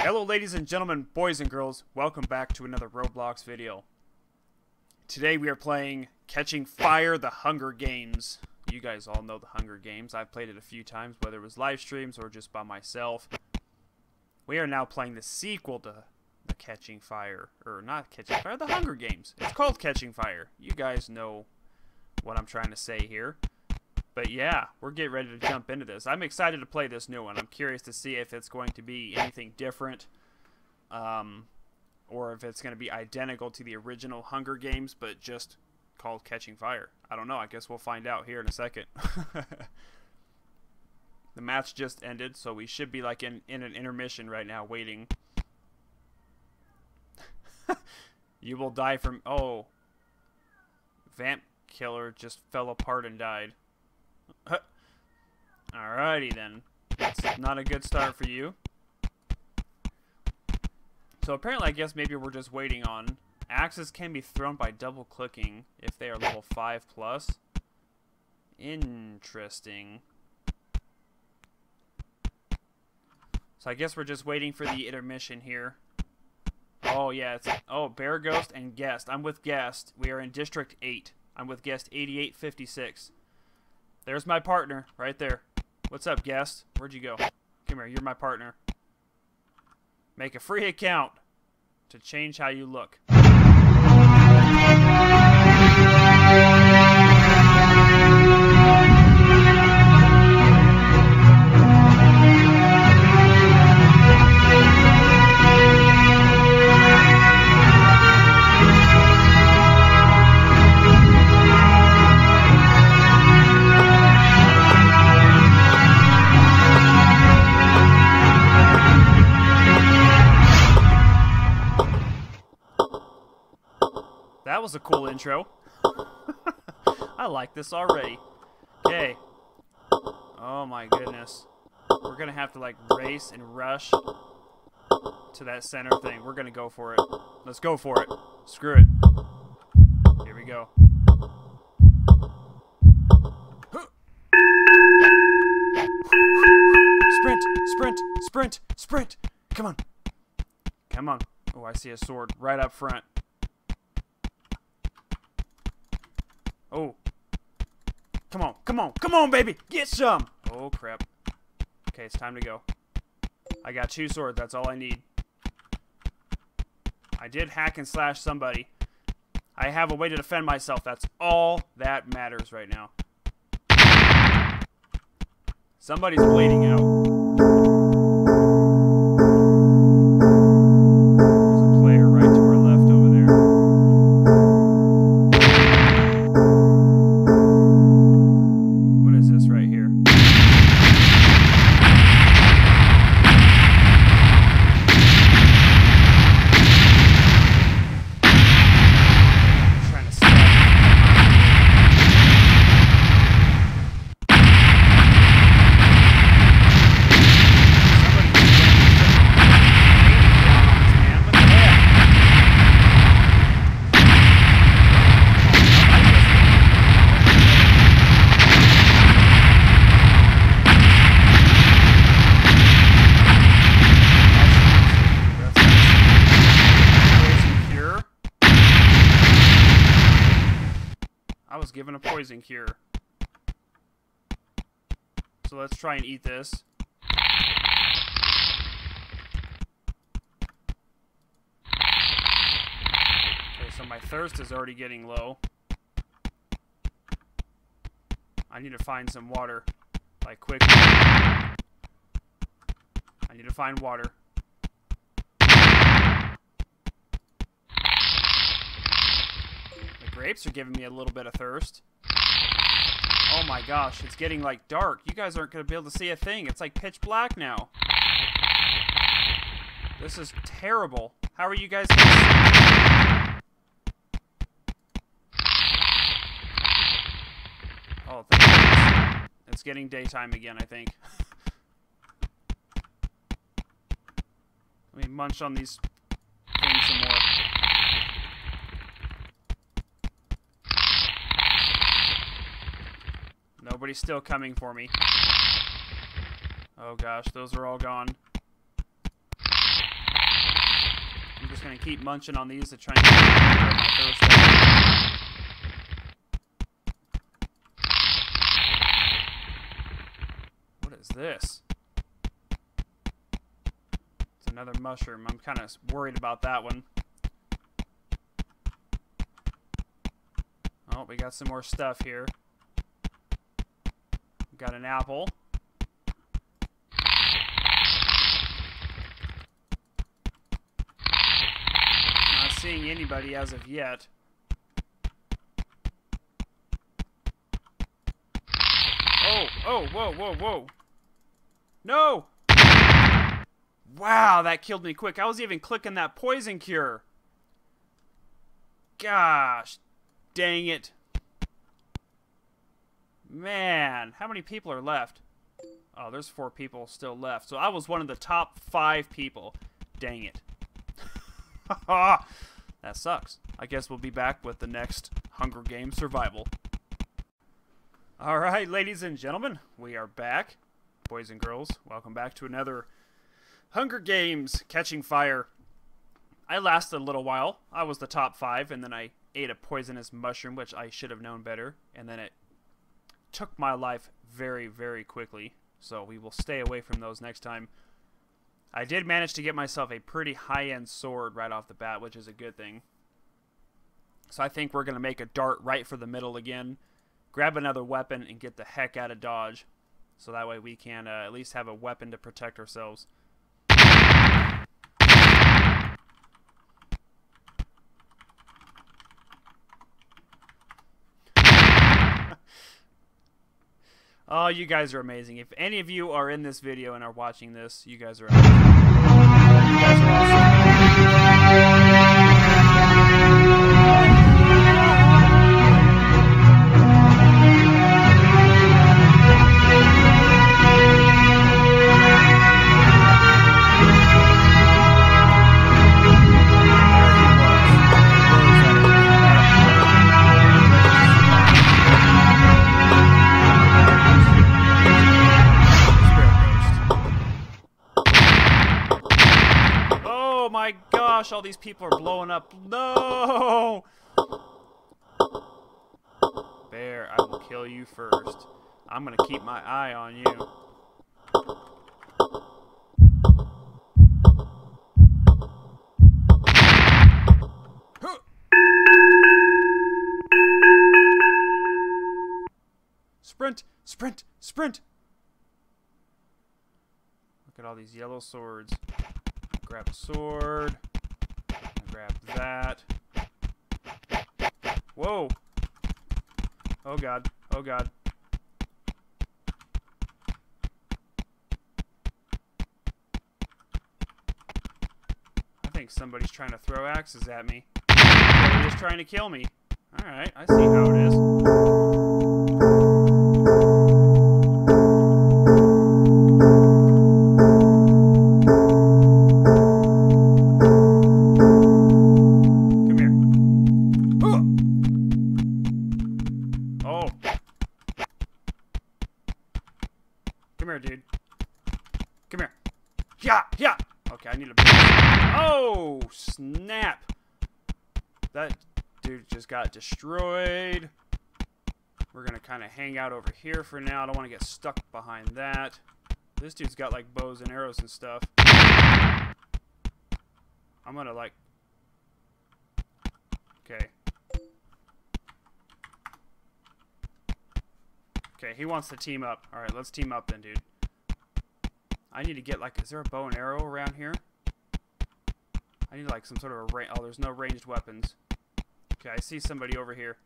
Hello ladies and gentlemen, boys and girls, welcome back to another Roblox video. Today we are playing Catching Fire, the Hunger Games. You guys all know the Hunger Games. I've played it a few times, whether it was live streams or just by myself. We are now playing the sequel to the Catching Fire, or not Catching Fire, the Hunger Games. It's called Catching Fire. You guys know what I'm trying to say here. But yeah, we're getting ready to jump into this. I'm excited to play this new one. I'm curious to see if it's going to be anything different or if it's going to be identical to the original Hunger Games, but just called Catching Fire. I don't know. I guess we'll find out here in a second. The match just ended, so we should be like in an intermission right now waiting. You will die from... Oh. Vamp killer just fell apart and died. Alrighty then, that's not a good start for you. So apparently I guess maybe we're just waiting on... Axes can be thrown by double clicking if they are level 5 plus. Interesting. So I guess we're just waiting for the intermission here. Oh yeah, it's... Oh, Bear Ghost and Guest. I'm with Guest. We are in District 8. I'm with Guest 8856. There's my partner, right there. What's up, Guest? Where'd you go? Come here, you're my partner. Make a free account to change how you look. That was a cool intro. I like this already. Okay. Oh my goodness. We're gonna have to like race and rush to that center thing. We're gonna go for it. Let's go for it. Screw it. Here we go. Sprint! Sprint! Sprint! Sprint! Come on. Come on. Oh, I see a sword right up front. Oh. Come on, come on, come on, baby! Get some! Oh, crap. Okay, it's time to go. I got 2 swords, that's all I need. I did hack and slash somebody. I have a way to defend myself, that's all that matters right now. Somebody's bleeding out. There's a player right to our left over there. Given a poison cure. So let's try and eat this. Okay, so my thirst is already getting low. I need to find some water. Like, quick. I need to find water. Grapes are giving me a little bit of thirst. Oh my gosh, it's getting like dark. You guys aren't going to be able to see a thing. It's like pitch black now. This is terrible. How are you guys going to see? Oh, thank goodness. It's getting daytime again, I think. Let me munch on these things some more. Nobody's still coming for me. Oh gosh, those are all gone. just going to keep munching on these to try and get my thirst down. What is this? It's another mushroom. I'm kind of worried about that one. Oh, we got some more stuff here. We got an apple. Not seeing anybody as of yet. Oh, oh, whoa, whoa, whoa. No! Wow, that killed me quick. I was even clicking that poison cure. Gosh, dang it. Man, how many people are left? Oh, there's 4 people still left. So I was one of the top 5 people. Dang it. That sucks. I guess we'll be back with the next Hunger Games survival. Alright, ladies and gentlemen, we are back. Boys and girls, welcome back to another Hunger Games Catching Fire. I lasted a little while. I was the top 5, and then I ate a poisonous mushroom, which I should have known better. And then it took my life very, very quickly. So we will stay away from those next time. I did manage to get myself a pretty high-end sword right off the bat, which is a good thing. So I think we're going to make a dart right for the middle again. Grab another weapon and get the heck out of Dodge. So that way we can at least have a weapon to protect ourselves. Oh, you guys are amazing. If any of you are in this video and are watching this, you guys are amazing. You guys are awesome. Gosh, all these people are blowing up. No! Bear, I will kill you first. I'm gonna keep my eye on you. Sprint! Sprint! Sprint! Look at all these yellow swords. Grab a sword. Grab that. Whoa. Oh god. Oh god. I think somebody's trying to throw axes at me. They're just trying to kill me. Alright, I see how it is. Destroyed. We're gonna kind of hang out over here for now. I don't want to get stuck behind that. This dude's got like bows and arrows and stuff. I'm gonna like... Okay. Okay, he wants to team up. Alright, let's team up then, dude. I need to get like... Is there a bow and arrow around here? I need like some sort of a... Oh, there's no ranged weapons. Okay, I see somebody over here.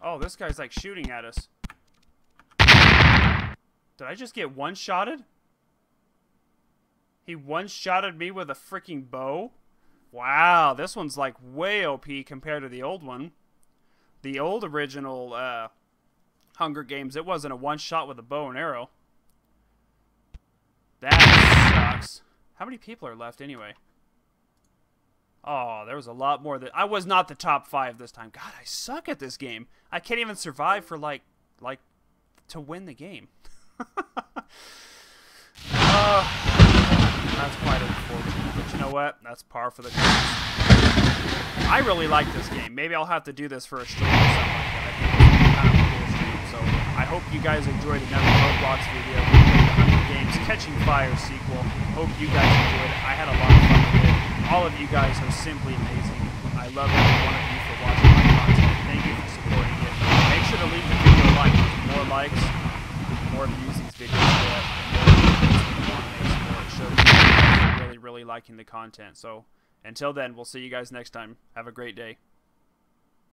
Oh, this guy's like shooting at us. Did I just get one-shotted? He one-shotted me with a freaking bow? Wow, this one's like way OP compared to the old one. The old original Hunger Games, it wasn't a one-shot with a bow and arrow. That sucks. How many people are left anyway? Oh, there was a lot more. I was not the top 5 this time. God, I suck at this game. I can't even survive for like to win the game. That's quite unfortunate. But you know what? That's par for the course. I really like this game. Maybe I'll have to do this for a stream or something like that. I think it's kind of a cool stream. So I hope you guys enjoyed another Roblox video. We played the Hunger Games Catching Fire sequel. Hope you guys enjoyed it. I had a lot of fun with it. All of you guys are simply amazing. I love every one of you for watching my content. Thank you for supporting it. Make sure to leave the video a like. More likes, more views these videos get, really liking the content. So until then, we'll see you guys next time. Have a great day.